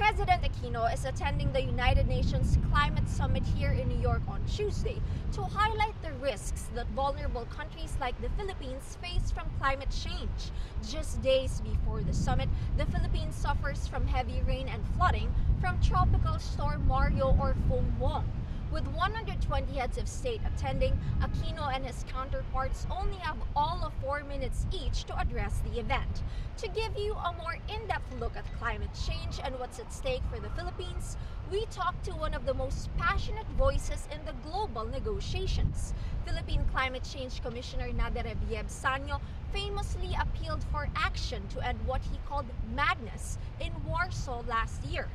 President Aquino is attending the United Nations Climate Summit here in New York on Tuesday to highlight the risks that vulnerable countries like the Philippines face from climate change. Just days before the summit, the Philippines suffers from heavy rain and flooding from Tropical Storm Mario or Fong Wong. With 120 heads of state attending, Aquino and his counterparts only have all of 4 minutes each to address the event. To give you a more in-depth look at climate change and what's at stake for the Philippines, we talked to one of the most passionate voices in the global negotiations. Philippine Climate Change Commissioner Naderev Saño famously appealed for action to end what he called madness in Warsaw last year.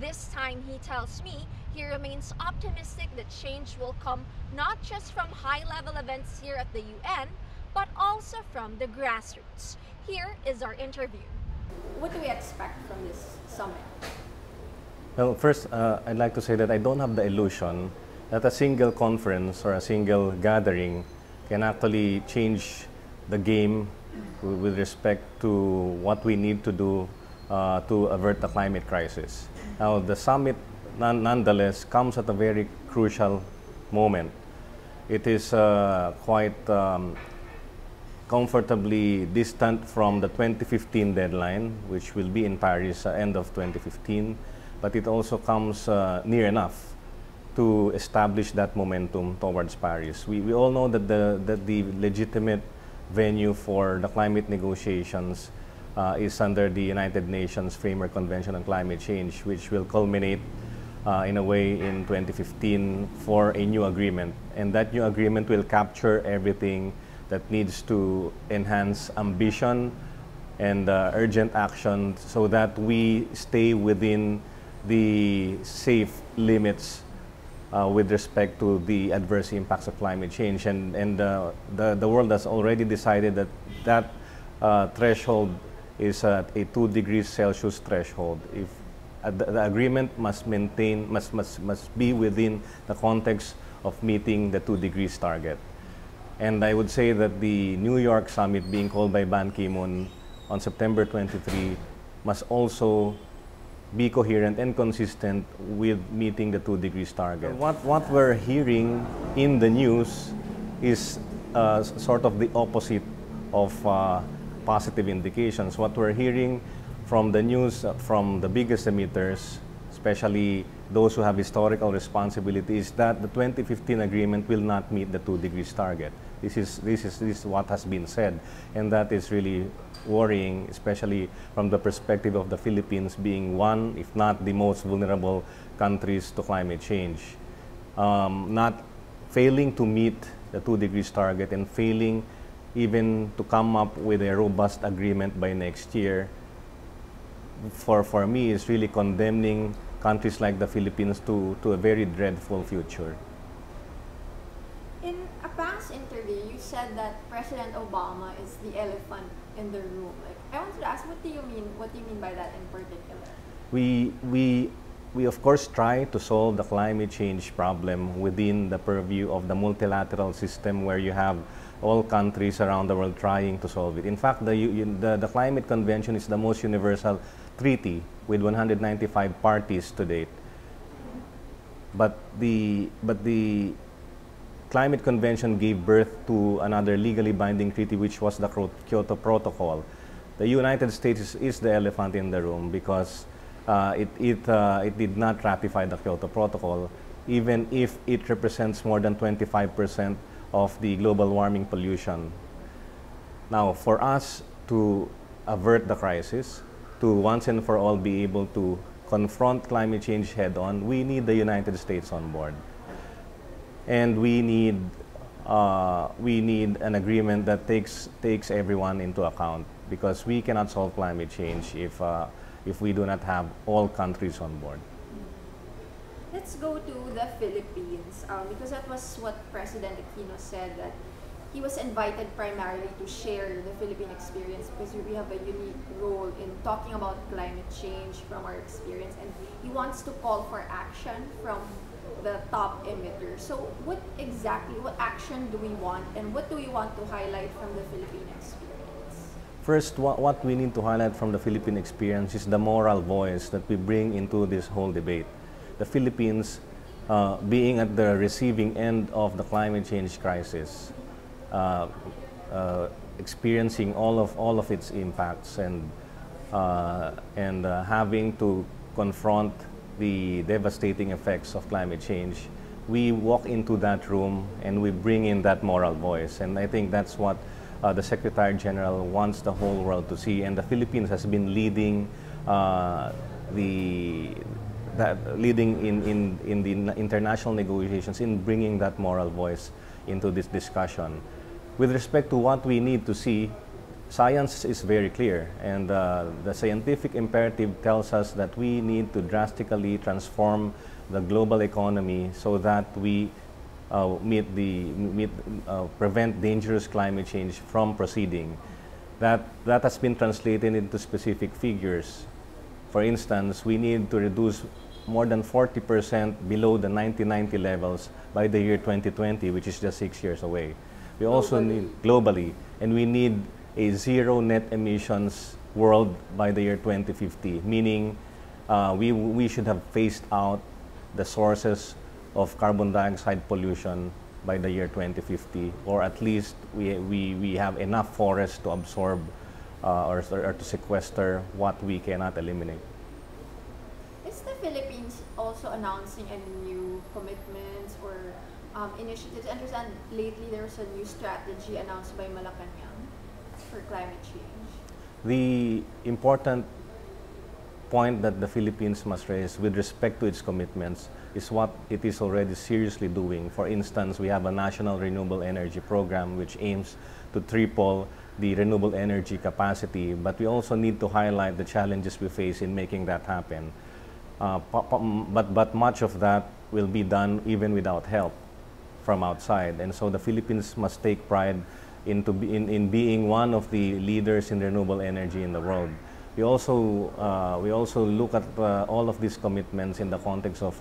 This time, he tells me, he remains optimistic that change will come not just from high-level events here at the UN, but also from the grassroots. Here is our interview. What do we expect from this summit? Well, first, I'd like to say that I don't have the illusion that a single conference or a single gathering can actually change the game with respect to what we need to do to avert the climate crisis. Now, the summit nonetheless comes at a very crucial moment. It is quite comfortably distant from the 2015 deadline, which will be in Paris end of 2015, but it also comes near enough to establish that momentum towards Paris. We all know that the legitimate venue for the climate negotiations is under the United Nations Framework Convention on Climate Change, which will culminate in a way in 2015 for a new agreement. And that new agreement will capture everything that needs to enhance ambition and urgent action so that we stay within the safe limits with respect to the adverse impacts of climate change. And the world has already decided that that threshold is at a 2°C threshold. If the agreement must be within the context of meeting the 2 degrees target. And I would say that the New York summit being called by Ban Ki-moon on September 23 must also be coherent and consistent with meeting the 2 degrees target. What we're hearing in the news is sort of the opposite of positive indications. What we're hearing from the news from the biggest emitters, especially those who have historical responsibilities, that the 2015 agreement will not meet the 2 degrees target. This is what has been said, and that is really worrying, especially from the perspective of the Philippines being one, if not the most vulnerable countries to climate change. Not failing to meet the 2 degrees target and failing even to come up with a robust agreement by next year, for me, is really condemning countries like the Philippines to a very dreadful future. In a past interview, you said that President Obama is the elephant in the room. Like, I want to ask, what do you mean by that in particular? We of course try to solve the climate change problem within the purview of the multilateral system where you have all countries around the world trying to solve it. In fact, the Climate Convention is the most universal treaty with 195 parties to date. But the Climate Convention gave birth to another legally binding treaty, which was the Kyoto Protocol. The United States is the elephant in the room because it did not ratify the Kyoto Protocol, even if it represents more than 25% of the global warming pollution. Now, for us to avert the crisis, to once and for all be able to confront climate change head-on, we need the United States on board. And we need an agreement that takes everyone into account, because we cannot solve climate change if we do not have all countries on board. Let's go to the Philippines, because that was what President Aquino said, that he was invited primarily to share the Philippine experience because we have a unique role in talking about climate change from our experience, and he wants to call for action from the top emitter. So what action do we want, and what do we want to highlight from the Philippine experience? First, what we need to highlight from the Philippine experience is the moral voice that we bring into this whole debate. The Philippines being at the receiving end of the climate change crisis, experiencing all of its impacts, and having to confront the devastating effects of climate change, we walk into that room and we bring in that moral voice, and I think that's what the Secretary General wants the whole world to see, and the Philippines has been leading in the international negotiations in bringing that moral voice into this discussion. With respect to what we need to see, science is very clear, and the scientific imperative tells us that we need to drastically transform the global economy so that we prevent dangerous climate change from proceeding. That has been translated into specific figures. For instance, we need to reduce more than 40% below the 1990 levels by the year 2020, which is just 6 years away. We also need globally, and we need a zero net emissions world by the year 2050, meaning we should have phased out the sources of carbon dioxide pollution by the year 2050, or at least we have enough forest to absorb or to sequester what we cannot eliminate. Is the Philippines also announcing any new commitments or initiatives? I understand lately there was a new strategy announced by Malacañang for climate change. The important point that the Philippines must raise with respect to its commitments is what it is already seriously doing. For instance, we have a national renewable energy program which aims to triple the renewable energy capacity, but we also need to highlight the challenges we face in making that happen. But much of that will be done even without help from outside, and so the Philippines must take pride in being one of the leaders in renewable energy in the world. We also look at all of these commitments in the context of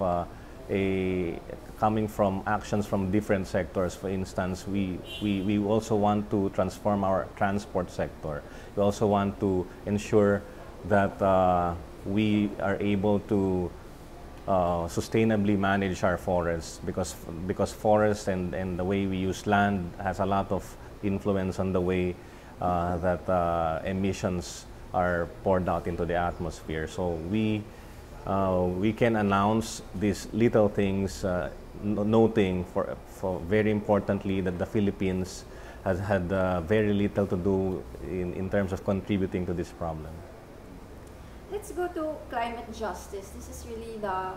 coming from actions from different sectors. For instance, we also want to transform our transport sector. We also want to ensure that we are able to sustainably manage our forests, because forests and the way we use land has a lot of influence on the way that emissions are poured out into the atmosphere. So we can announce these little things, noting for very importantly that the Philippines has had very little to do in terms of contributing to this problem. Let's go to climate justice. This is really the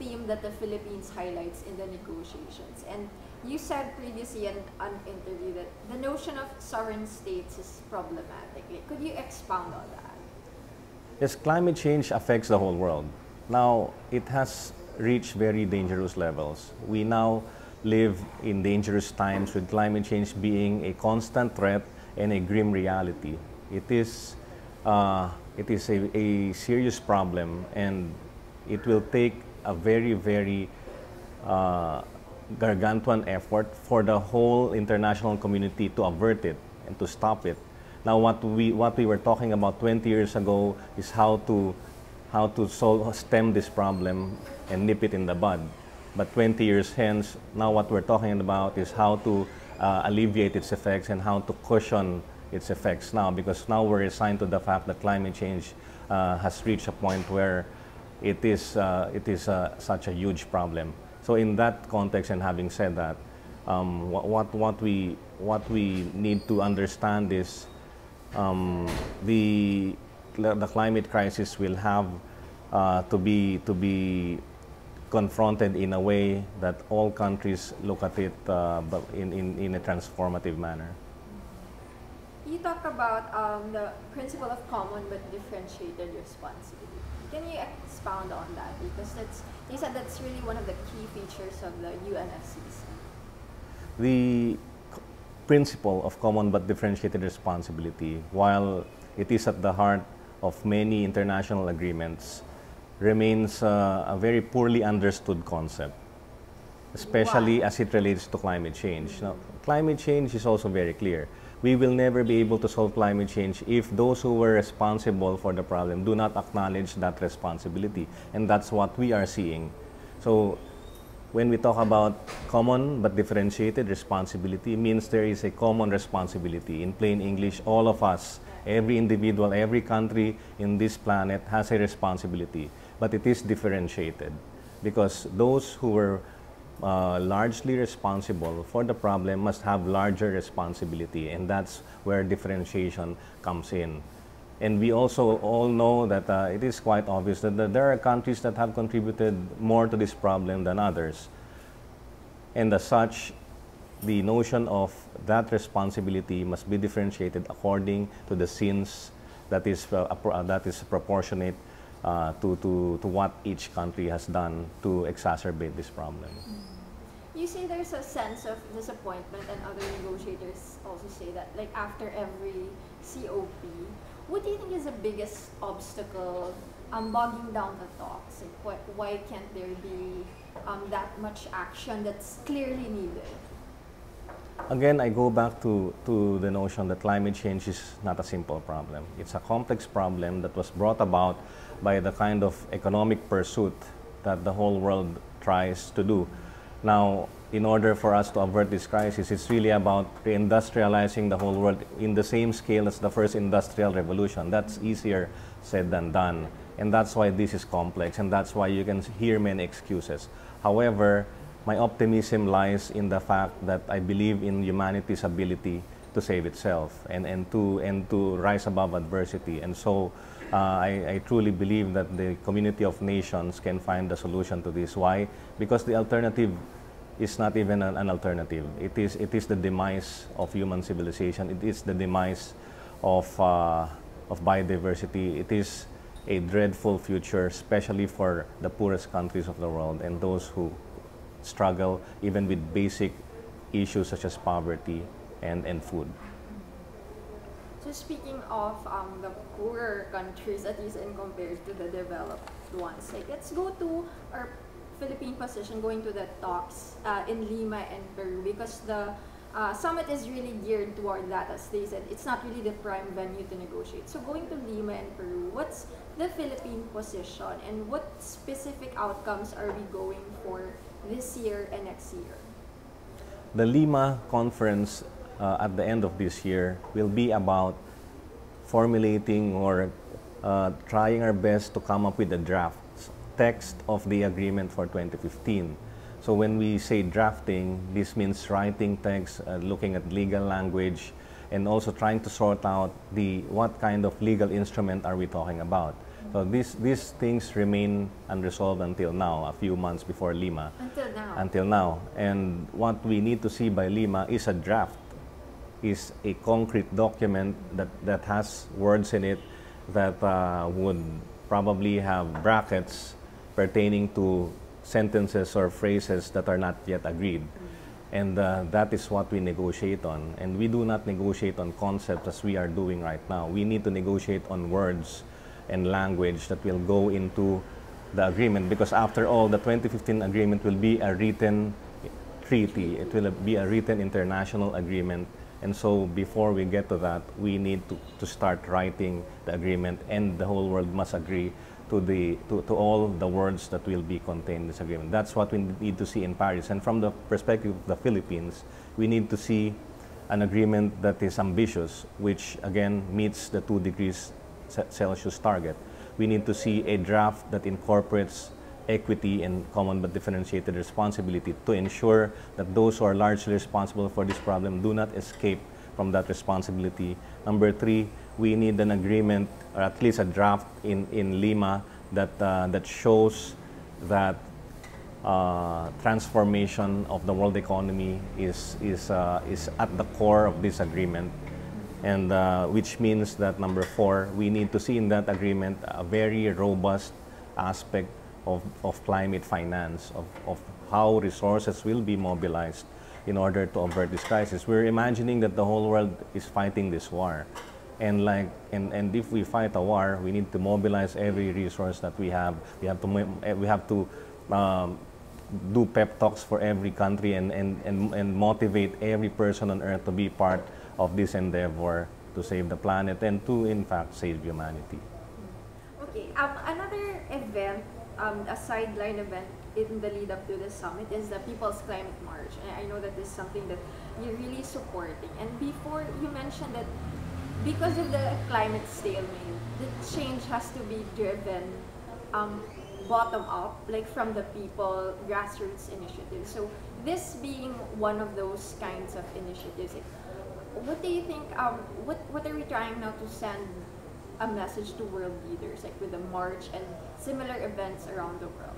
theme that the Philippines highlights in the negotiations. And you said previously in an interview that the notion of sovereign states is problematic. Could you expound on that? Yes, climate change affects the whole world. Now, it has reached very dangerous levels. We now live in dangerous times, with climate change being a constant threat and a grim reality. It is a serious problem, and it will take a very, very gargantuan effort for the whole international community to avert it and to stop it. Now, what we were talking about 20 years ago is how to stem this problem and nip it in the bud. But 20 years hence, now what we're talking about is how to alleviate its effects and how to cushion its effects now, because now we're resigned to the fact that climate change has reached a point where it is such a huge problem. So in that context, and having said that, what we need to understand is the climate crisis will have to be confronted in a way that all countries look at it in a transformative manner. You talk about the principle of common but differentiated responsibility. Can you expound on that? Because you said that's really one of the key features of the UNFCCC. The principle of common but differentiated responsibility, while it is at the heart of many international agreements, remains a very poorly understood concept, especially as it relates to climate change. Now, climate change is also very clear. we will never be able to solve climate change if those who were responsible for the problem do not acknowledge that responsibility. And that's what we are seeing. So when we talk about common but differentiated responsibility, it means there is a common responsibility. In plain English, all of us, every individual, every country in this planet has a responsibility. But it is differentiated because those who were largely responsible for the problem must have larger responsibility, and that's where differentiation comes in. And we also all know that it is quite obvious that there are countries that have contributed more to this problem than others, and as such the notion of that responsibility must be differentiated according to the sins that is proportionate to what each country has done to exacerbate this problem. You say there's a sense of disappointment, and other negotiators also say that, like, after every COP, what do you think is the biggest obstacle bogging down the talks? Like, why can't there be that much action that's clearly needed? Again, I go back to the notion that climate change is not a simple problem. It's a complex problem that was brought about by the kind of economic pursuit that the whole world tries to do. Now, in order for us to avert this crisis, it's really about reindustrializing the whole world in the same scale as the first industrial revolution. That's easier said than done. And that's why this is complex, and that's why you can hear many excuses. However, my optimism lies in the fact that I believe in humanity's ability to save itself and to rise above adversity. And so I truly believe that the community of nations can find a solution to this. Why? Because the alternative is not even an alternative. It is the demise of human civilization. It is the demise of biodiversity. It is a dreadful future, especially for the poorest countries of the world and those who struggle even with basic issues such as poverty and food. So speaking of the poorer countries, at least in compared to the developed ones, like, let's go to our Philippine position going to the talks in Lima and Peru, because the summit is really geared toward that. As they said, it's not really the prime venue to negotiate. So going to Lima and Peru, what's the Philippine position, and what specific outcomes are we going for this year and next year? The Lima conference at the end of this year will be about formulating or trying our best to come up with a draft text of the agreement for 2015. So when we say drafting, this means writing text, looking at legal language, and also trying to sort out what kind of legal instrument are we talking about. So these things remain unresolved until now, a few months before Lima. Until now. And what we need to see by Lima is a draft, is a concrete document that has words in it that would probably have brackets pertaining to sentences or phrases that are not yet agreed. And that is what we negotiate on. And we do not negotiate on concepts as we are doing right now. We need to negotiate on words and language that will go into the agreement, because after all, the 2015 agreement will be a written treaty. It will be a written international agreement. And so before we get to that, we need to start writing the agreement, and the whole world must agree to all the words that will be contained in this agreement. That's what we need to see in Paris. And from the perspective of the Philippines, we need to see an agreement that is ambitious, which again meets the 2°C target. We need to see a draft that incorporates equity and common but differentiated responsibility to ensure that those who are largely responsible for this problem do not escape from that responsibility. Number three, we need an agreement, or at least a draft in Lima that shows that transformation of the world economy is at the core of this agreement. And which means that, number four, we need to see in that agreement a very robust aspect of climate finance, of how resources will be mobilized in order to avert this crisis. We're imagining that the whole world is fighting this war. And if we fight a war, we need to mobilize every resource that we have. We have to do pep talks for every country and motivate every person on earth to be part of this endeavor to save the planet and to, in fact, save humanity. Okay. Another event, a sideline event in the lead up to the summit is the People's Climate March. And I know that this is something that you're really supporting. And before, you mentioned that because of the climate stalemate, the change has to be driven bottom up, like from the people, grassroots initiatives. So this being one of those kinds of initiatives, what do you think, what are we trying now to send a message to world leaders, like with the march and similar events around the world?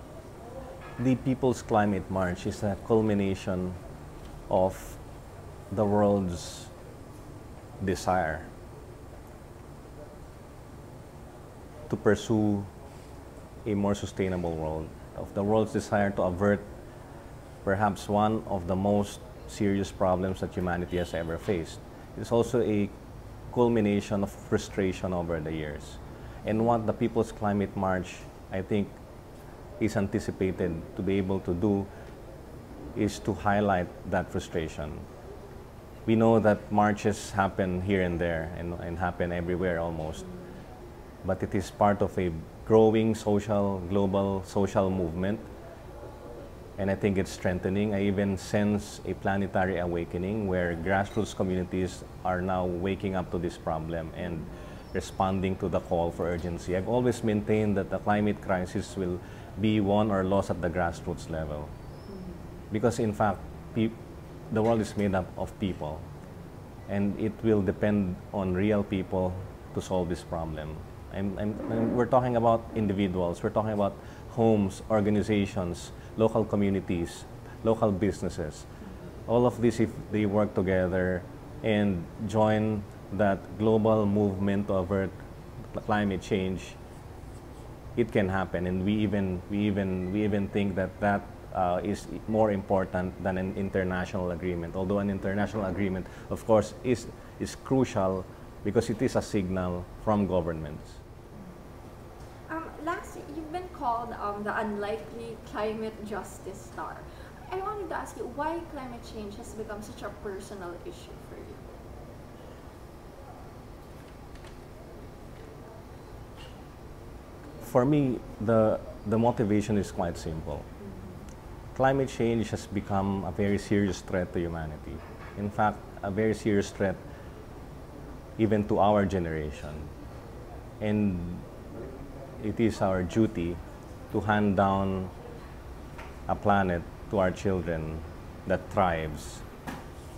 The People's Climate March is a culmination of the world's desire to pursue a more sustainable world, of the world's desire to avert perhaps one of the most serious problems that humanity has ever faced. It's also a culmination of frustration over the years. And what the People's Climate March, I think, is anticipated to be able to do is to highlight that frustration. We know that marches happen here and there and happen everywhere almost, but it is part of a growing social, global social movement, and I think it's strengthening. I even sense a planetary awakening where grassroots communities are now waking up to this problem and responding to the call for urgency. I've always maintained that the climate crisis will be won or lost at the grassroots level, because in fact the world is made up of people, and it will depend on real people to solve this problem. We're talking about individuals, we're talking about homes, organizations, local communities, local businesses. All of this, if they work together and join that global movement to avert climate change, it can happen. And we even think that is more important than an international agreement. Although an international agreement, of course, is crucial, because it is a signal from governments. Lastly, you've been called the unlikely climate justice star. I wanted to ask you, why climate change has become such a personal issue for you? For me, the motivation is quite simple. Climate change has become a very serious threat to humanity. In fact, a very serious threat even to our generation. And it is our duty to hand down a planet to our children that thrives,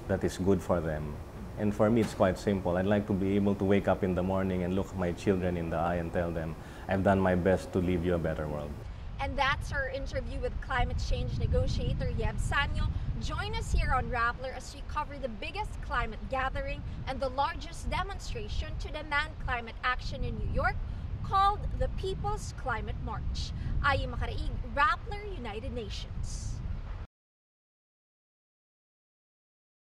that is good for them. And for me, it's quite simple. I'd like to be able to wake up in the morning and look my children in the eye and tell them, I've done my best to leave you a better world. And that's our interview with climate change negotiator Yeb Saño. Join us here on Rappler as we cover the biggest climate gathering and the largest demonstration to demand climate action in New York, called the People's Climate March. Ayee Macaraig, Rappler, United Nations.